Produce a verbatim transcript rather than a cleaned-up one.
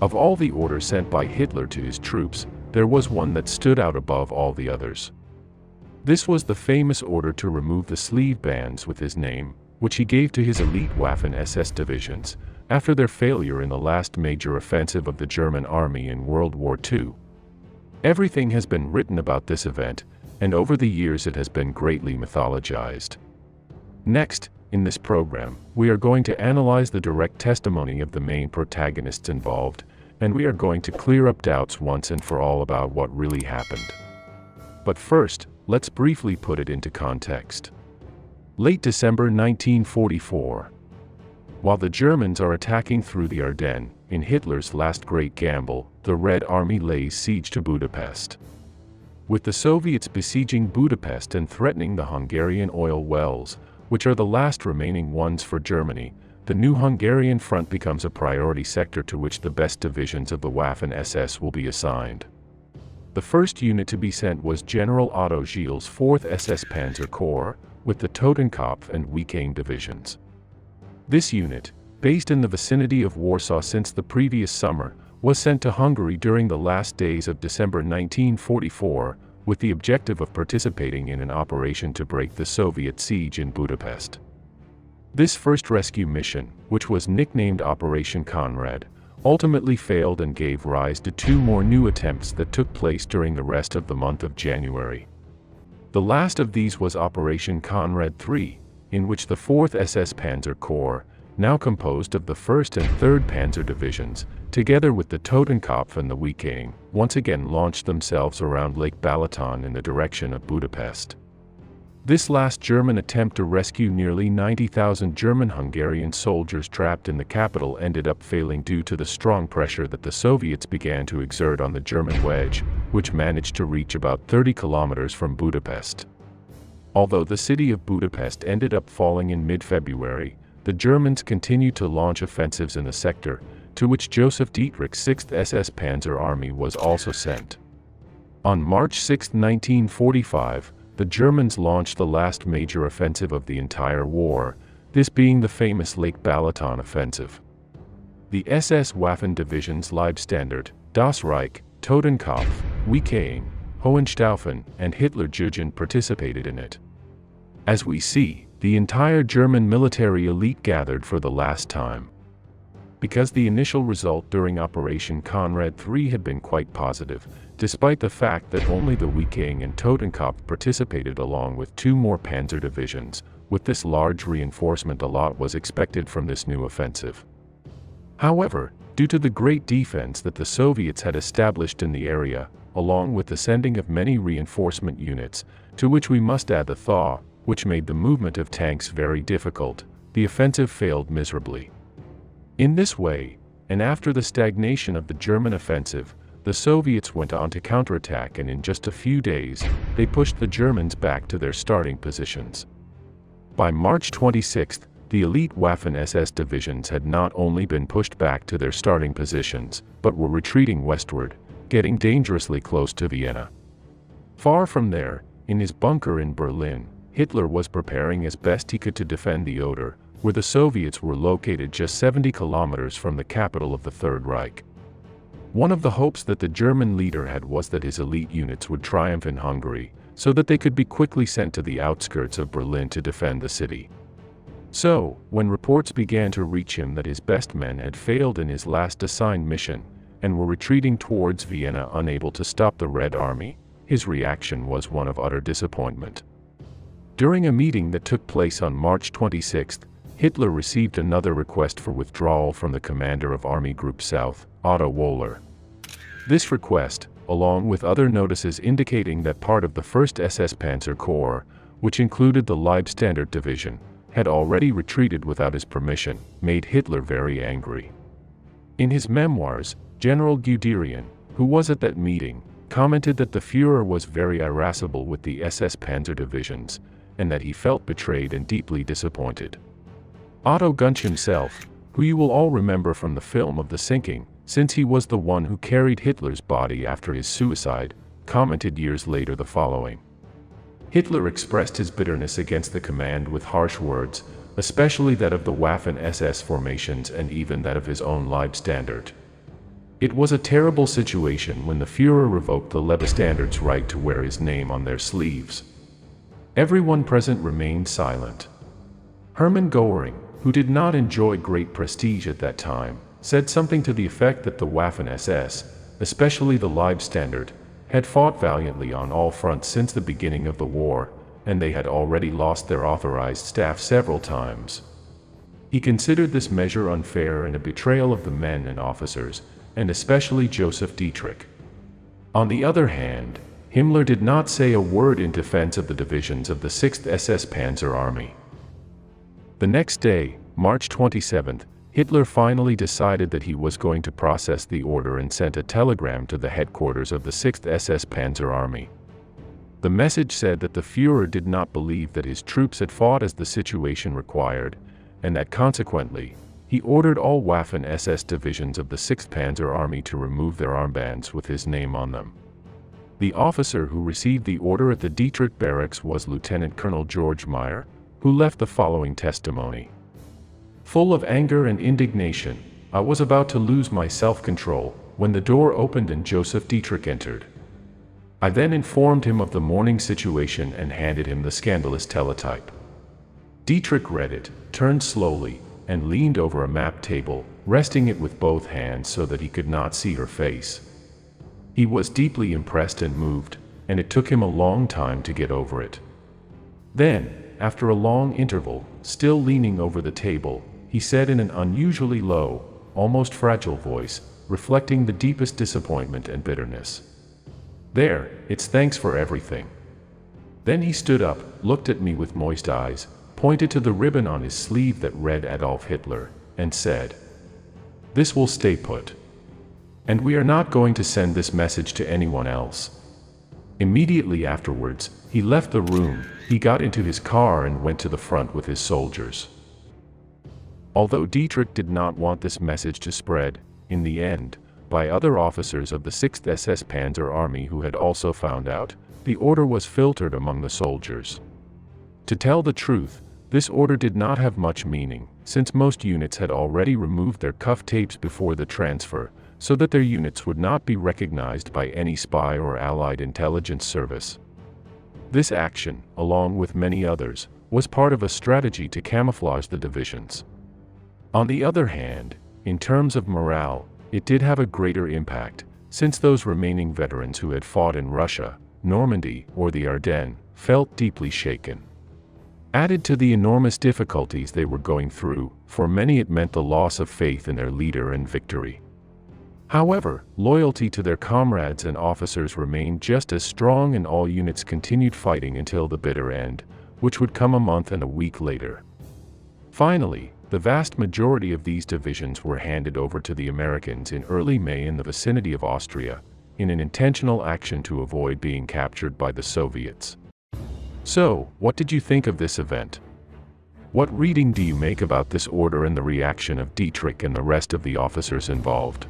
Of all the orders sent by Hitler to his troops, there was one that stood out above all the others. This was the famous order to remove the sleeve bands with his name, which he gave to his elite Waffen S S divisions, after their failure in the last major offensive of the German army in World War Two. Everything has been written about this event, and over the years it has been greatly mythologized. Next, in this program, we are going to analyze the direct testimony of the main protagonists involved, and we are going to clear up doubts once and for all about what really happened. But first, let's briefly put it into context. Late December nineteen forty-four. While the Germans are attacking through the Ardennes, in Hitler's last great gamble, the Red Army lays siege to Budapest. With the Soviets besieging Budapest and threatening the Hungarian oil wells, which are the last remaining ones for Germany, the new Hungarian front becomes a priority sector to which the best divisions of the Waffen S S will be assigned. The first unit to be sent was General Otto Gilles' fourth S S Panzer Corps, with the Totenkopf and Wiking divisions. This unit, based in the vicinity of Warsaw since the previous summer, was sent to Hungary during the last days of December nineteen forty-four, with the objective of participating in an operation to break the Soviet siege in Budapest. This first rescue mission, which was nicknamed Operation Konrad, ultimately failed and gave rise to two more new attempts that took place during the rest of the month of January. The last of these was Operation Konrad three, in which the fourth S S Panzer Corps, now composed of the first and third Panzer Divisions, together with the Totenkopf and the Wiking, once again launched themselves around Lake Balaton in the direction of Budapest. This last German attempt to rescue nearly ninety thousand German-Hungarian soldiers trapped in the capital ended up failing due to the strong pressure that the Soviets began to exert on the German wedge, which managed to reach about thirty kilometers from Budapest. Although the city of Budapest ended up falling in mid-February, the Germans continued to launch offensives in the sector, to which Joseph Dietrich's sixth S S Panzer Army was also sent. On March sixth nineteen forty-five, the Germans launched the last major offensive of the entire war, this being the famous Lake Balaton Offensive. The S S Waffen divisions Leibstandarte, Das Reich, Totenkopf, Wiking, Hohenstaufen, and Hitlerjugend participated in it. As we see, the entire German military elite gathered for the last time. Because the initial result during Operation Konrad three had been quite positive, despite the fact that only the Wiking and Totenkopf participated along with two more Panzer divisions, with this large reinforcement a lot was expected from this new offensive. However, due to the great defense that the Soviets had established in the area, along with the sending of many reinforcement units, to which we must add the thaw, which made the movement of tanks very difficult, the offensive failed miserably. In this way, and after the stagnation of the German offensive, the Soviets went on to counterattack, and in just a few days, they pushed the Germans back to their starting positions. By March twenty-sixth, the elite Waffen S S divisions had not only been pushed back to their starting positions, but were retreating westward, getting dangerously close to Vienna. Far from there, in his bunker in Berlin, Hitler was preparing as best he could to defend the Oder, where the Soviets were located just seventy kilometers from the capital of the Third Reich. One of the hopes that the German leader had was that his elite units would triumph in Hungary, so that they could be quickly sent to the outskirts of Berlin to defend the city. So, when reports began to reach him that his best men had failed in his last assigned mission, and were retreating towards Vienna unable to stop the Red Army, his reaction was one of utter disappointment. During a meeting that took place on March twenty-sixth, Hitler received another request for withdrawal from the commander of Army Group South, Otto Wöhler. This request, along with other notices indicating that part of the first S S Panzer Corps, which included the Leibstandarte division, had already retreated without his permission, made Hitler very angry. In his memoirs, General Guderian, who was at that meeting, commented that the Führer was very irascible with the S S Panzer divisions, and that he felt betrayed and deeply disappointed. Otto Günsche himself, who you will all remember from the film of the sinking, since he was the one who carried Hitler's body after his suicide, commented years later the following. Hitler expressed his bitterness against the command with harsh words, especially that of the Waffen S S formations and even that of his own Leibstandarte. It was a terrible situation when the Führer revoked the Leibstandarte's right to wear his name on their sleeves. Everyone present remained silent. Hermann Göring, who did not enjoy great prestige at that time, said something to the effect that the Waffen S S, especially the Leibstandarte, had fought valiantly on all fronts since the beginning of the war, and they had already lost their authorized staff several times. He considered this measure unfair and a betrayal of the men and officers, and especially Joseph Dietrich. On the other hand, Himmler did not say a word in defense of the divisions of the sixth S S Panzer Army. The next day, March twenty-seventh, Hitler finally decided that he was going to process the order and sent a telegram to the headquarters of the sixth S S Panzer Army. The message said that the Führer did not believe that his troops had fought as the situation required, and that consequently, he ordered all Waffen S S divisions of the sixth Panzer Army to remove their armbands with his name on them. The officer who received the order at the Dietrich barracks was Lieutenant Colonel George Meyer, who left the following testimony. Full of anger and indignation, I was about to lose my self-control when the door opened and Joseph Dietrich entered. I then informed him of the morning situation and handed him the scandalous teletype. Dietrich read it, turned slowly, and leaned over a map table, resting it with both hands so that he could not see her face. He was deeply impressed and moved, and it took him a long time to get over it. Then, after a long interval, still leaning over the table, he said in an unusually low, almost fragile voice, reflecting the deepest disappointment and bitterness. There, it's thanks for everything. Then he stood up, looked at me with moist eyes, pointed to the ribbon on his sleeve that read Adolf Hitler, and said, "This will stay put. And we are not going to send this message to anyone else." Immediately afterwards, he left the room, he got into his car and went to the front with his soldiers. Although Dietrich did not want this message to spread, in the end, by other officers of the sixth S S Panzer Army who had also found out, the order was filtered among the soldiers. To tell the truth, this order did not have much meaning, since most units had already removed their cuff tapes before the transfer, so that their units would not be recognized by any spy or allied intelligence service. This action, along with many others, was part of a strategy to camouflage the divisions. On the other hand, in terms of morale, it did have a greater impact, since those remaining veterans who had fought in Russia, Normandy, or the Ardennes, felt deeply shaken. Added to the enormous difficulties they were going through, for many it meant the loss of faith in their leader and victory. However, loyalty to their comrades and officers remained just as strong, and all units continued fighting until the bitter end, which would come a month and a week later. Finally, the vast majority of these divisions were handed over to the Americans in early May in the vicinity of Austria, in an intentional action to avoid being captured by the Soviets. So, what did you think of this event? What reading do you make about this order and the reaction of Dietrich and the rest of the officers involved?